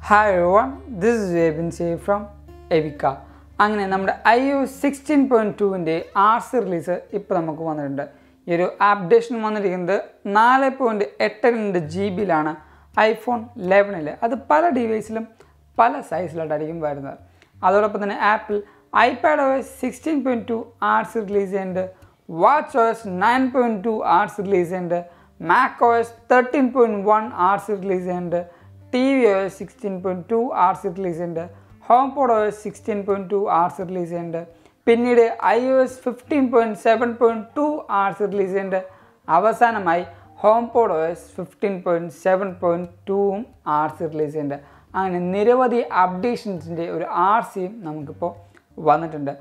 Hi everyone, this is Evincey from Evica. അങ്ങനെ നമ്മുടെ iOS 16.2 ന്റെ RC റിലീസ് ഇപ്പോൾ നമുക്ക് വന്നിട്ടുണ്ട്. ഈ ഒരു അപ്ഡേഷൻ വന്നിരിക്കുന്നത് 4.82 GB ലാണ് iPhone 11 ൽ. അത് പല ഡിവൈസിലും പല സൈസിലായിട്ടായിരിക്കും വരുന്നത്. അതോടൊപ്പം തന്നെ Apple iPadOS 16.2 RC റിലീസ് ചെയ്യുന്നുണ്ട്. WatchOS 9.2 RC റിലീസ് ചെയ്യുന്നുണ്ട്. macOS 13.1 RC റിലീസ് ചെയ്യുന്നുണ്ട്. tvOS 16.2 RC റിലീസ് ഉണ്ട്. HomePodOS 16.2 RC റിലീസ് ഉണ്ട്. പിന്നീട് iOS 15.7.2 RC റിലീസ് ഉണ്ട്. അവസാനമായി HomePodOS 15.7.2 RC റിലീസ് ഉണ്ട്. അങ്ങനെ നിരവധി അപ്ഡേഷൻസിൻ്റെ ഒരു RCയും നമുക്കിപ്പോൾ വന്നിട്ടുണ്ട്.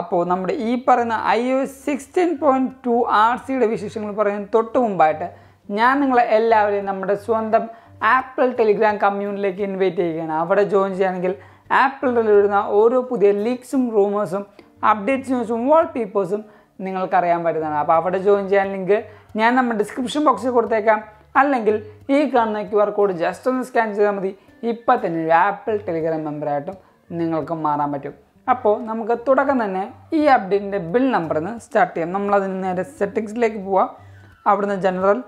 അപ്പോൾ നമ്മുടെ ഈ പറയുന്ന iOS 16.2 RCയുടെ വിശേഷങ്ങൾ പറയുന്നതിന് തൊട്ട് മുമ്പായിട്ട് ഞാൻ നിങ്ങളെ എല്ലാവരെയും നമ്മുടെ സ്വന്തം ആപ്പിൾ ടെലിഗ്രാം കമ്മ്യൂണിറ്റിയിലേക്ക് ഇൻവൈറ്റ് ചെയ്യുകയാണ്. അവിടെ ജോയിൻ ചെയ്യുകയാണെങ്കിൽ ആപ്പിളിൽ വരുന്ന ഓരോ പുതിയ ലീക്സും റൂമേഴ്സും അപ്ഡേറ്റ് ന്യൂസും വാൾപേപ്പേഴ്സും നിങ്ങൾക്കറിയാൻ പറ്റുന്നതാണ്. അപ്പോൾ അവിടെ ജോയിൻ ചെയ്യാൻ ലിങ്ക് ഞാൻ നമ്മുടെ ഡിസ്ക്രിപ്ഷൻ ബോക്സിൽ കൊടുത്തേക്കാം. അല്ലെങ്കിൽ ഈ കാണുന്ന QR കോഡ് ജസ്റ്റ് ഒന്ന് സ്കാൻ ചെയ്താൽ മതി. ഇപ്പം തന്നെ ഒരു ആപ്പിൾ ടെലിഗ്രാം മെമ്പറായിട്ടും നിങ്ങൾക്ക് മാറാൻ പറ്റും. അപ്പോൾ നമുക്ക് തുടക്കം തന്നെ ഈ അപ്ഡേറ്റിൻ്റെ ബിൽ നമ്പറിന്ന് സ്റ്റാർട്ട് ചെയ്യാം. നമ്മളതിന് നേരെ സെറ്റിങ്സിലേക്ക് പോവാം. അവിടുന്ന് ജനറൽ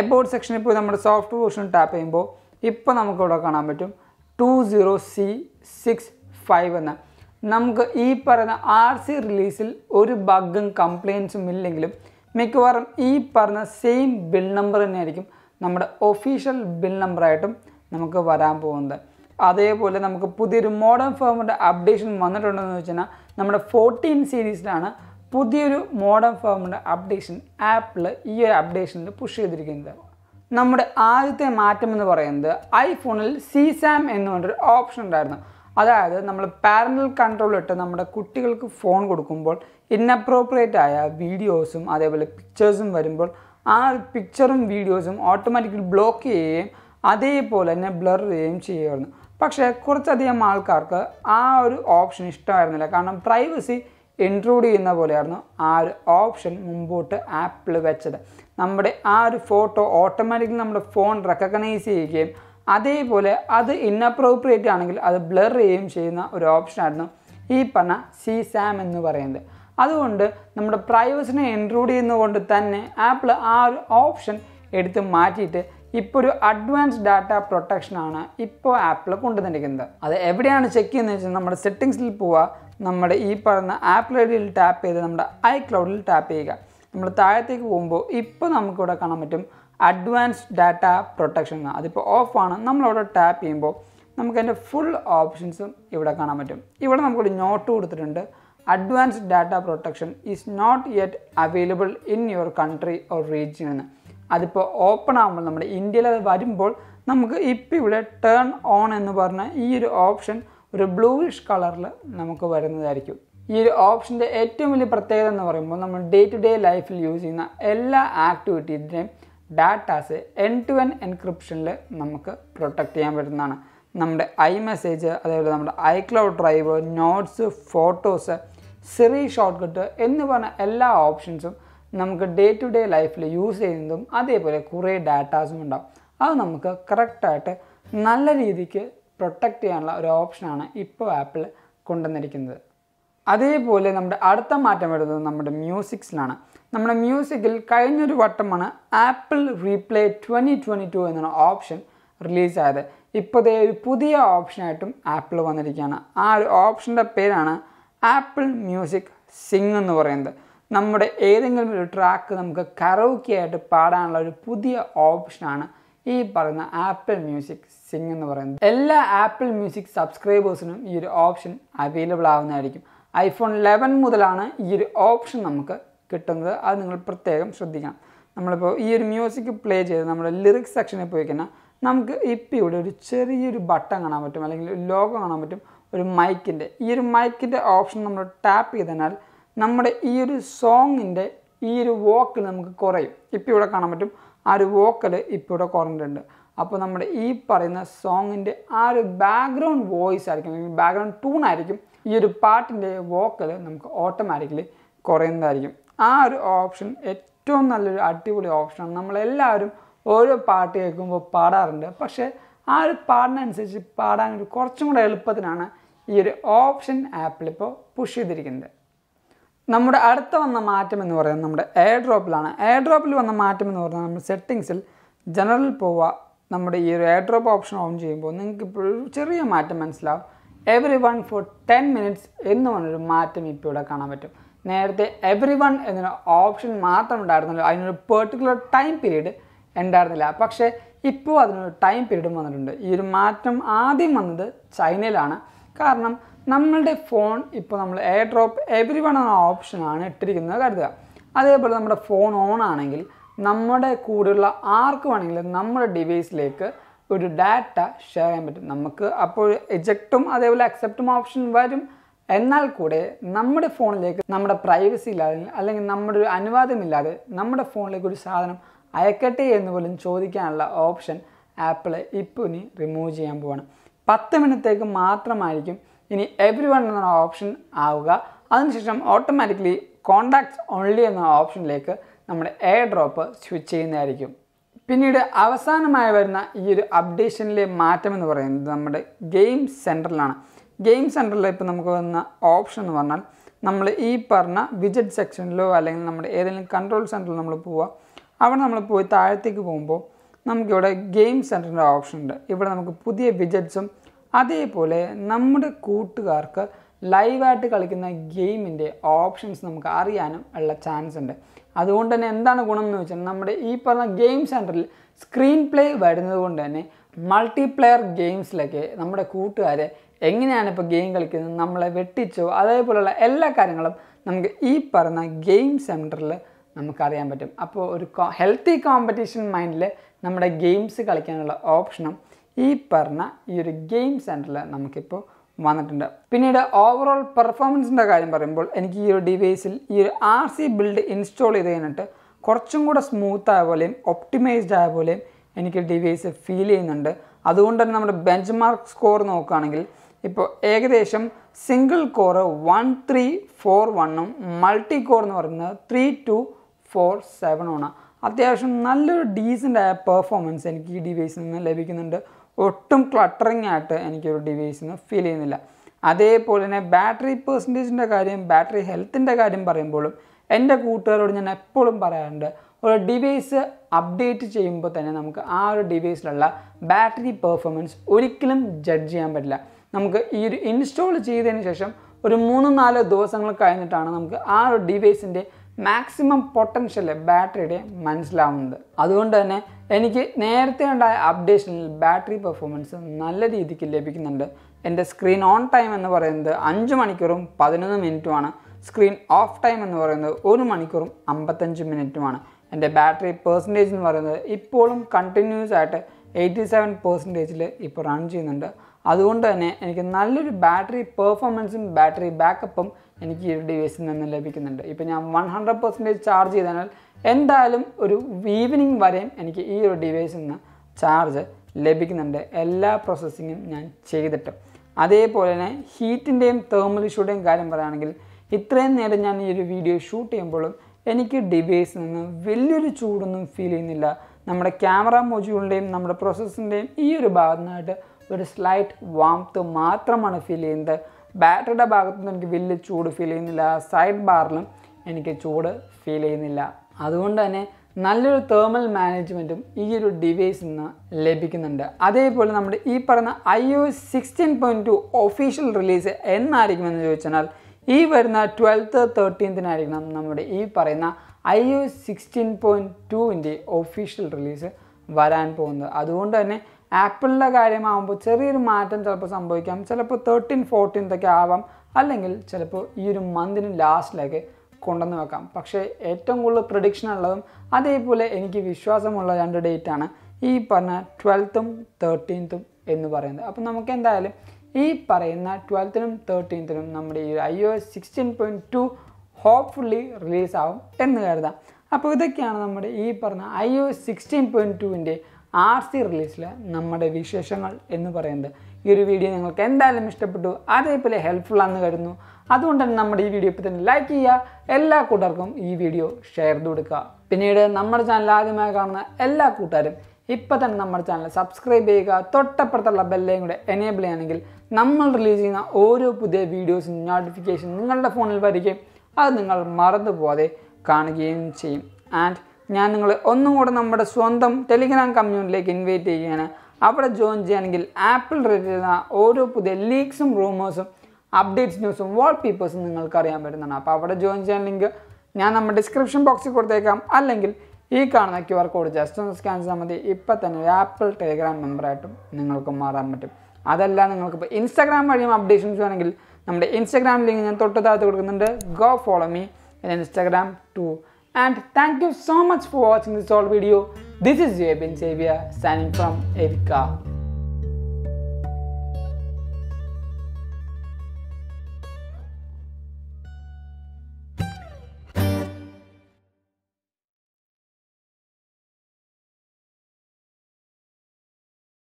എബൌട്ട് സെക്ഷനിൽ പോയി നമ്മുടെ സോഫ്റ്റ്വെയർ ഓപ്ഷൻ ടാപ്പ് ചെയ്യുമ്പോൾ ഇപ്പോൾ നമുക്കിവിടെ കാണാൻ പറ്റും 20C65 എന്ന്. നമുക്ക് ഈ പറയുന്ന RC റിലീസിൽ ഒരു ബഗ്ഗും കംപ്ലയിൻസും ഇല്ലെങ്കിലും മിക്കവാറും ഈ പറഞ്ഞ സെയിം ബിൽ നമ്പർ തന്നെയായിരിക്കും നമ്മുടെ ഒഫീഷ്യൽ ബിൽ നമ്പറായിട്ടും നമുക്ക് വരാൻ പോകുന്നത്. അതേപോലെ നമുക്ക് പുതിയൊരു മോഡേൺ ഫേമിൻ്റെ അപ്ഡേഷൻ വന്നിട്ടുണ്ടെന്ന് വെച്ച് കഴിഞ്ഞാൽ നമ്മുടെ 14 സീരീസിലാണ് പുതിയൊരു മോഡേൺ ഫോമിൻ്റെ അപ്ഡേഷൻ ആപ്പിൾ ഈ ഒരു അപ്ഡേഷനിൽ പുഷ് ചെയ്തിരിക്കുന്നത്. നമ്മുടെ ആദ്യത്തെ മാറ്റം എന്ന് പറയുന്നത് ഐഫോണിൽ CSAM എന്ന് പറഞ്ഞൊരു ഓപ്ഷൻ ഉണ്ടായിരുന്നു. അതായത് നമ്മൾ പാരൻ്റൽ കൺട്രോൾ ഇട്ട് നമ്മുടെ കുട്ടികൾക്ക് ഫോൺ കൊടുക്കുമ്പോൾ ഇൻഅപ്രോപ്രിയേറ്റ് ആയ വീഡിയോസും അതേപോലെ പിക്ചേഴ്സും വരുമ്പോൾ ആ പിക്ചറും വീഡിയോസും ഓട്ടോമാറ്റിക്കലി ബ്ലോക്ക് ചെയ്യുകയും അതേപോലെ തന്നെ ബ്ലർ ചെയ്യുകയും ചെയ്യുമായിരുന്നു. പക്ഷേ കുറച്ചധികം ആൾക്കാർക്ക് ആ ഒരു ഓപ്ഷൻ ഇഷ്ടമായിരുന്നില്ല. കാരണം പ്രൈവസി ഇൻട്രൂഡ് ചെയ്യുന്ന പോലെയായിരുന്നു ആ ഒരു ഓപ്ഷൻ മുമ്പോട്ട് ആപ്പിൾ വെച്ചത്. നമ്മുടെ ആ ഒരു ഫോട്ടോ ഓട്ടോമാറ്റിക്കലി നമ്മുടെ ഫോൺ റെക്കഗ്നൈസ് ചെയ്യുകയും അതേപോലെ അത് ഇൻഅപ്രോപ്രിയേറ്റ് ആണെങ്കിൽ അത് ബ്ലർ ചെയ്യുകയും ചെയ്യുന്ന ഒരു ഓപ്ഷനായിരുന്നു ഈ പറഞ്ഞ CSAM എന്ന് പറയുന്നത്. അതുകൊണ്ട് നമ്മുടെ പ്രൈവസിനെ ഇൻട്രൂഡ് ചെയ്യുന്നതുകൊണ്ട് തന്നെ ആപ്പിൾ ആ ഒരു ഓപ്ഷൻ എടുത്ത് മാറ്റിയിട്ട് ഇപ്പോൾ ഒരു അഡ്വാൻസ് ഡാറ്റ പ്രൊട്ടക്ഷനാണ് ഇപ്പോൾ ആപ്പിൾ കൊണ്ടുവന്നിരിക്കുന്നത്. അത് എവിടെയാണ് ചെക്ക് ചെയ്യുന്നത് വെച്ചാൽ നമ്മുടെ സെറ്റിങ്സിൽ പോവുക, നമ്മുടെ ഈ പറയുന്ന ആപ്പിൾ ഐഡിയിൽ ടാപ്പ് ചെയ്ത് നമ്മുടെ iCloudൽ ടാപ്പ് ചെയ്യുക. നമ്മൾ താഴത്തേക്ക് പോകുമ്പോൾ ഇപ്പോൾ നമുക്കിവിടെ കാണാൻ പറ്റും അഡ്വാൻസ് ഡാറ്റ പ്രൊട്ടക്ഷൻ. അതിപ്പോൾ ഓഫാണ്. നമ്മളവിടെ ടാപ്പ് ചെയ്യുമ്പോൾ നമുക്കതിൻ്റെ ഫുൾ ഓപ്ഷൻസും ഇവിടെ കാണാൻ പറ്റും. ഇവിടെ നമുക്കൊരു നോട്ട് കൊടുത്തിട്ടുണ്ട്, advance data protection is not yet available in your country or region എന്ന്. അതിപ്പോൾ ഓപ്പൺ ആകുമ്പോൾ നമ്മുടെ ഇന്ത്യയിൽ അത് വരുമ്പോൾ നമുക്ക് ഇപ്പോൾ ഇവിടെ ടേൺ ഓൺ എന്ന് പറഞ്ഞ ഈ ഒരു ഓപ്ഷൻ ഒരു ബ്ലൂയിഷ് കളറിൽ നമുക്ക് വരുന്നതായിരിക്കും. ഈ ഒരു ഓപ്ഷൻ്റെ ഏറ്റവും വലിയ പ്രത്യേകത എന്ന് പറയുമ്പോൾ നമ്മൾ ഡേ ടു ഡേ ലൈഫിൽ യൂസ് ചെയ്യുന്ന എല്ലാ ആക്ടിവിറ്റീസിൻ്റെയും ഡാറ്റാസ് എൻഡ് ടു എൻഡ് എൻക്രിപ്ഷനിൽ നമുക്ക് പ്രൊട്ടക്റ്റ് ചെയ്യാൻ പറ്റുന്നതാണ്. നമ്മുടെ iMessage, അതേപോലെ നമ്മുടെ iCloud drive, notes, photos, Siri shortcut എന്ന് പറഞ്ഞ എല്ലാ ഓപ്ഷൻസും നമുക്ക് ഡേ ടു ഡേ ലൈഫിൽ യൂസ് ചെയ്യുന്നതും അതേപോലെ കുറേ ഡാറ്റാസും ഉണ്ടാകും. അത് നമുക്ക് കറക്റ്റായിട്ട് നല്ല രീതിക്ക് പ്രൊട്ടക്റ്റ് ചെയ്യാനുള്ള ഒരു ഓപ്ഷനാണ് ഇപ്പോൾ ആപ്പിൾ കൊണ്ടുവന്നിരിക്കുന്നത്. അതേപോലെ നമ്മുടെ അടുത്ത മാറ്റം വരുന്നത് നമ്മുടെ മ്യൂസിക്സിലാണ്. നമ്മുടെ മ്യൂസിക്കിൽ കഴിഞ്ഞൊരു വട്ടമാണ് ആപ്പിൾ റീപ്ലേ 2022 എന്ന ഓപ്ഷൻ റിലീസായത്. ഇപ്പോഴത്തെ ഒരു പുതിയ ഓപ്ഷനായിട്ടും ആപ്പിൾ വന്നിരിക്കുകയാണ്. ആ ഒരു ഓപ്ഷൻ്റെ പേരാണ് ആപ്പിൾ മ്യൂസിക് സിംഗ് എന്ന് പറയുന്നത്. നമ്മുടെ ഏതെങ്കിലും ഒരു ട്രാക്ക് നമുക്ക് കരോക്കെ ആയിട്ട് പാടാനുള്ള ഒരു പുതിയ ഓപ്ഷനാണ് ഈ പറയുന്ന ആപ്പിൾ മ്യൂസിക് സിംഗ് എന്ന് പറയുന്നത്. എല്ലാ ആപ്പിൾ മ്യൂസിക് സബ്സ്ക്രൈബേഴ്സിനും ഈ ഒരു ഓപ്ഷൻ അവൈലബിൾ ആവുന്നതായിരിക്കും. iPhone 11 മുതലാണ് ഈ ഒരു ഓപ്ഷൻ നമുക്ക് കിട്ടുന്നത്. അത് നിങ്ങൾ പ്രത്യേകം ശ്രദ്ധിക്കണം. നമ്മളിപ്പോൾ ഈ ഒരു മ്യൂസിക് പ്ലേ ചെയ്ത് നമ്മുടെ ലിറിക്സ് സെക്ഷനിൽ പോയി കഴിഞ്ഞാൽ നമുക്ക് ഇപ്പോൾ ഇവിടെ ഒരു ചെറിയൊരു ബട്ടൺ കാണാൻ പറ്റും, അല്ലെങ്കിൽ ഒരു ലോഗോ കാണാൻ പറ്റും, ഒരു മൈക്കിൻ്റെ. ഈ ഒരു മൈക്കിൻ്റെ ഓപ്ഷൻ നമ്മൾ ടാപ്പ് ചെയ്തതിനാൽ നമ്മുടെ ഈ ഒരു സോങ്ങിൻ്റെ ഈ ഒരു വോക്കൽ നമുക്ക് കുറയും. ഇപ്പോൾ ഇവിടെ കാണാൻ പറ്റും ആ ഒരു വോക്കൽ ഇപ്പോൾ ഇവിടെ കുറഞ്ഞിട്ടുണ്ട്. അപ്പോൾ നമ്മുടെ ഈ പറയുന്ന സോങ്ങിൻ്റെ ആ ഒരു ബാക്ക്ഗ്രൗണ്ട് വോയിസ് ആയിരിക്കും, അല്ലെങ്കിൽ ബാക്ക്ഗ്രൗണ്ട് ട്യൂൺ ആയിരിക്കും ഈ ഒരു പാട്ടിൻ്റെ വോക്കൽ നമുക്ക് ഓട്ടോമാറ്റിക്കലി കുറയുന്നതായിരിക്കും. ആ ഒരു ഓപ്ഷൻ ഏറ്റവും നല്ലൊരു അടിപൊളി ഓപ്ഷനാണ്. നമ്മളെല്ലാവരും ഓരോ പാട്ട് കേൾക്കുമ്പോൾ പാടാറുണ്ട്, പക്ഷേ ആ ഒരു പാടിനനുസരിച്ച് പാടാനൊരു കുറച്ചും കൂടെ എളുപ്പത്തിനാണ് ഈ ഒരു ഓപ്ഷൻ ആപ്പിളിപ്പോൾ പുഷ് ചെയ്തിരിക്കുന്നത്. നമ്മുടെ അടുത്ത വന്ന മാറ്റം എന്ന് പറയുന്നത് നമ്മുടെ എയർ ഡ്രോപ്പിലാണ്. എയർ ഡ്രോപ്പിൽ വന്ന മാറ്റം എന്ന് പറഞ്ഞാൽ നമ്മൾ സെറ്റിങ്സിൽ ജനറൽ പോവുക, നമ്മുടെ ഈ ഒരു എയർ ഡ്രോപ്പ് ഓപ്ഷൻ ഓൺ ചെയ്യുമ്പോൾ നിങ്ങൾക്ക് ഇപ്പോൾ ഒരു ചെറിയ മാറ്റം മനസ്സിലാവും. everyone for 10 minutes എന്ന് പറഞ്ഞൊരു മാറ്റം ഇപ്പോൾ ഇവിടെ കാണാൻ പറ്റും. നേരത്തെ everyone എന്നൊരു ഓപ്ഷൻ മാത്രം ഉണ്ടായിരുന്നല്ലോ, അതിനൊരു പെർട്ടിക്കുലർ ടൈം പീരീഡ് ഉണ്ടായിരുന്നില്ല. പക്ഷേ ഇപ്പോൾ അതിനൊരു ടൈം പീരീഡും വന്നിട്ടുണ്ട്. ഈ ഒരു മാറ്റം ആദ്യം വന്നത് ചൈനയിലാണ്. കാരണം നമ്മളുടെ ഫോൺ ഇപ്പോൾ നമ്മൾ എയർ ഡ്രോപ്പ് everyone എന്ന ഓപ്ഷനാണ് ഇട്ടിരിക്കുന്നത് കരുതുക. അതേപോലെ നമ്മുടെ ഫോൺ ഓൺ ആണെങ്കിൽ നമ്മുടെ കൂടെയുള്ള ആർക്ക് വേണമെങ്കിലും നമ്മുടെ ഡിവൈസിലേക്ക് ഒരു ഡാറ്റ ഷെയർ ചെയ്യാൻ പറ്റും. നമുക്ക് അപ്പോൾ എജക്റ്റും അതേപോലെ അക്സെപ്റ്റും ഓപ്ഷൻ വരും. എന്നാൽ കൂടെ നമ്മുടെ ഫോണിലേക്ക് നമ്മുടെ പ്രൈവസി ഇല്ലാതെ അല്ലെങ്കിൽ നമ്മുടെ ഒരു അനുവാദമില്ലാതെ നമ്മുടെ ഫോണിലേക്ക് ഒരു സാധനം അയക്കട്ടെ എന്ന് പോലും ചോദിക്കാനുള്ള ഓപ്ഷൻ ആപ്പിൾ ഇപ്പോൾ ഇനി റിമൂവ് ചെയ്യാൻ പോവാണ്. 10 മിനിറ്റത്തേക്ക് മാത്രമായിരിക്കും ഇനി everyone എന്ന ഓപ്ഷൻ ആവുക. അതിനുശേഷം ഓട്ടോമാറ്റിക്കലി കോണ്ടാക്ട്സ് ഓൺലി എന്ന ഓപ്ഷനിലേക്ക് നമ്മുടെ എയർ ഡ്രോപ്പ് സ്വിച്ച് ചെയ്യുന്നതായിരിക്കും. പിന്നീട് അവസാനമായി വരുന്ന ഈ ഒരു അപ്ഡേഷനിലെ മാറ്റം എന്ന് പറയുന്നത് നമ്മുടെ ഗെയിം സെൻറ്ററിലാണ്. ഗെയിം സെൻറ്ററിൽ ഇപ്പോൾ നമുക്ക് വന്ന ഓപ്ഷൻ എന്ന് പറഞ്ഞാൽ നമ്മൾ ഈ പറഞ്ഞ വിജറ്റ് സെക്ഷനിലോ അല്ലെങ്കിൽ നമ്മുടെ ഏതെങ്കിലും കൺട്രോൾ സെൻറ്ററിൽ നമ്മൾ പോവുക. അവിടെ നമ്മൾ പോയി താഴത്തേക്ക് പോകുമ്പോൾ നമുക്കിവിടെ ഗെയിം സെൻറ്ററിൻ്റെ ഓപ്ഷൻ ഉണ്ട്. ഇവിടെ നമുക്ക് പുതിയ വിജറ്റ്സും അതേപോലെ നമ്മുടെ കൂട്ടുകാർക്ക് ലൈവായിട്ട് കളിക്കുന്ന ഗെയിമിൻ്റെ ഓപ്ഷൻസ് നമുക്ക് അറിയാനും ഉള്ള ചാൻസ് ഉണ്ട്. അതുകൊണ്ട് തന്നെ എന്താണ് ഗുണം എന്ന് വെച്ചാൽ നമ്മുടെ ഈ പറഞ്ഞ ഗെയിം സെൻറ്ററിൽ സ്ക്രീൻ പ്ലേ വരുന്നത് കൊണ്ട് തന്നെ മൾട്ടിപ്ലെയർ ഗെയിംസിലൊക്കെ നമ്മുടെ കൂട്ടുകാരെ എങ്ങനെയാണ് ഇപ്പോൾ ഗെയിം കളിക്കുന്നത്, നമ്മളെ വെട്ടിച്ചോ, അതേപോലെയുള്ള എല്ലാ കാര്യങ്ങളും നമുക്ക് ഈ പറഞ്ഞ ഗെയിം സെൻറ്ററിൽ നമുക്കറിയാൻ പറ്റും. അപ്പോൾ ഒരു ഹെൽത്തി കോമ്പറ്റീഷൻ മൈൻഡിൽ നമ്മുടെ ഗെയിംസ് കളിക്കാനുള്ള ഓപ്ഷനും ഈ പറഞ്ഞ ഈ ഒരു ഗെയിം സെൻറ്ററിൽ നമുക്കിപ്പോൾ വന്നിട്ടുണ്ട്. പിന്നീട് ഓവറോൾ പെർഫോമൻസിൻ്റെ കാര്യം പറയുമ്പോൾ എനിക്ക് ഈ ഒരു ഡിവൈസിൽ ഈ ഒരു RC ബിൽഡ് ഇൻസ്റ്റാൾ ചെയ്ത് കഴിഞ്ഞിട്ട് കുറച്ചും കൂടെ സ്മൂത്തായ പോലെയും ഒപ്റ്റിമൈസ്ഡ് ആയ പോലെയും എനിക്ക് ഡിവൈസ് ഫീൽ ചെയ്യുന്നുണ്ട്. അതുകൊണ്ട് തന്നെ നമ്മുടെ ബെഞ്ച് മാർക്ക് സ്കോർ നോക്കുകയാണെങ്കിൽ ഇപ്പോൾ ഏകദേശം സിംഗിൾ കോറ് 1341 മൾട്ടി കോർ എന്ന് പറയുന്നത് 3247 ആണ്. അത്യാവശ്യം നല്ലൊരു ഡീസൻ്റായ പെർഫോമൻസ് എനിക്ക് ഈ ഡിവൈസിൽ നിന്ന് ലഭിക്കുന്നുണ്ട്. ഒട്ടും ക്ലട്ടറിങ് ആയിട്ട് എനിക്കൊരു ഡിവൈസിൽ നിന്ന് ഫീൽ ചെയ്യുന്നില്ല. അതേപോലെ തന്നെ ബാറ്ററി പെർസെൻറ്റേജിൻ്റെ കാര്യം, ബാറ്ററി ഹെൽത്തിൻ്റെ കാര്യം പറയുമ്പോഴും എൻ്റെ കൂട്ടുകാരോട് ഞാൻ എപ്പോഴും പറയാറുണ്ട്, ഒരു ഡിവൈസ് അപ്ഡേറ്റ് ചെയ്യുമ്പോൾ തന്നെ നമുക്ക് ആ ഒരു ഡിവൈസിലുള്ള ബാറ്ററി പെർഫോമൻസ് ഒരിക്കലും ജഡ്ജ് ചെയ്യാൻ പറ്റില്ല. നമുക്ക് ഈ ഒരു ഇൻസ്റ്റാൾ ചെയ്തതിന് ശേഷം ഒരു 3-4 ദിവസങ്ങൾ കഴിഞ്ഞിട്ടാണ് നമുക്ക് ആ ഒരു ഡിവൈസിൻ്റെ മാക്സിമം പൊട്ടൻഷ്യൽ ബാറ്ററിയുടെ മനസ്സിലാവുന്നത്. അതുകൊണ്ട് തന്നെ എനിക്ക് നേരത്തെ ഉണ്ടായ അപ്ഡേഷനിൽ ബാറ്ററി പെർഫോമൻസ് നല്ല രീതിക്ക് ലഭിക്കുന്നുണ്ട്. എൻ്റെ സ്ക്രീൻ ഓൺ ടൈം എന്ന് പറയുന്നത് 5 മണിക്കൂറും 11 മിനിറ്റുമാണ്. സ്ക്രീൻ ഓഫ് ടൈം എന്ന് പറയുന്നത് 1 മണിക്കൂറും 55 മിനിറ്റുമാണ്. എൻ്റെ ബാറ്ററി പെർസെൻറ്റേജ് എന്ന് പറയുന്നത് ഇപ്പോഴും കണ്ടിന്യൂസ് ആയിട്ട് 87% ഇപ്പോൾ റൺ ചെയ്യുന്നുണ്ട്. അതുകൊണ്ട് തന്നെ എനിക്ക് നല്ലൊരു ബാറ്ററി പെർഫോമൻസും ബാറ്ററി ബാക്കപ്പും എനിക്ക് ഈ ഒരു ഡിവൈസിൽ നിന്ന് ലഭിക്കുന്നുണ്ട്. ഇപ്പോൾ ഞാൻ 100% ചാർജ് ചെയ്താൽ എന്തായാലും ഒരു ഈവനിങ് വരെയും എനിക്ക് ഈ ഒരു ഡിവൈസിൽ നിന്ന് ചാർജ് ലഭിക്കുന്നുണ്ട്, എല്ലാ പ്രോസസ്സിങ്ങും ഞാൻ ചെയ്തിട്ടും. അതേപോലെ തന്നെ ഹീറ്റിൻ്റെയും തെർമൽ ഇഷ്യൂടെയും കാര്യം പറയുകയാണെങ്കിൽ ഇത്രയും നേരം ഞാൻ ഈ ഒരു വീഡിയോ ഷൂട്ട് ചെയ്യുമ്പോഴും എനിക്ക് ഡിവൈസിൽ നിന്ന് വലിയൊരു ചൂടൊന്നും ഫീൽ ചെയ്യുന്നില്ല. നമ്മുടെ ക്യാമറ മൊഡ്യൂളിൻ്റെയും നമ്മുടെ പ്രോസസ്സിൻ്റെയും ഈ ഒരു ഭാഗത്തുനിന്നായിട്ട് ഒരു സ്ലൈറ്റ് വാംത്ത് മാത്രമാണ് ഫീൽ ചെയ്യുന്നത്. ബാറ്ററിയുടെ ഭാഗത്തുനിന്ന് എനിക്ക് വലിയ ചൂട് ഫീൽ ചെയ്യുന്നില്ല, സൈഡ് ബാറിലും എനിക്ക് ചൂട് ഫീൽ ചെയ്യുന്നില്ല. അതുകൊണ്ട് തന്നെ നല്ലൊരു തേർമൽ മാനേജ്മെൻറ്റും ഈ ഒരു ഡിവൈസിൽ നിന്ന് ലഭിക്കുന്നുണ്ട്. അതേപോലെ നമ്മുടെ ഈ പറയുന്ന iOS 16.2 ഒഫീഷ്യൽ റിലീസ് എന്നായിരിക്കുമെന്ന് ചോദിച്ചാൽ ഈ വരുന്ന 12th 13th നമ്മുടെ ഈ പറയുന്ന iOS 16.2 ഒഫീഷ്യൽ റിലീസ് വരാൻ പോകുന്നത്. അതുകൊണ്ട് തന്നെ ആപ്പിളിൻ്റെ കാര്യമാകുമ്പോൾ ചെറിയൊരു മാറ്റം ചിലപ്പോൾ സംഭവിക്കാം. ചിലപ്പോൾ 13, 14 ആവാം, അല്ലെങ്കിൽ ചിലപ്പോൾ ഈ ഒരു മന്തിന് ലാസ്റ്റിലേക്ക് കൊണ്ടുവന്ന് വെക്കാം. പക്ഷേ ഏറ്റവും കൂടുതൽ പ്രഡിക്ഷൻ ഉള്ളതും അതേപോലെ എനിക്ക് വിശ്വാസമുള്ള 2 ഡേറ്റാണ് ഈ പറഞ്ഞ 12th-13th എന്ന് പറയുന്നത്. അപ്പം നമുക്ക് എന്തായാലും ഈ പറയുന്ന 12th-13th നമ്മുടെ ഈ iOS 16.2 ഹോപ്പ്ഫുള്ളി റിലീസാവും എന്ന് കരുതാം. അപ്പോൾ ഇതൊക്കെയാണ് നമ്മുടെ ഈ പറഞ്ഞ iOS 16.2 RC റിലീസിലെ നമ്മുടെ വിശേഷങ്ങൾ എന്ന് പറയുന്നത്. video is helpful. That's why we like this video and share this video. If you like this channel, please subscribe and enable the bell. We release videos and notifications on your phone. And I Telegram community. Apple leaks and rumors. Updates, news, and wallpapers. You can join the link in the description box. Or this QR code just scan the Apple Telegram member. That's why Instagram updates. Instagram link. Go follow me on Instagram too. And thank you so much for watching this whole video. This is Abin Xavier signing from Evica.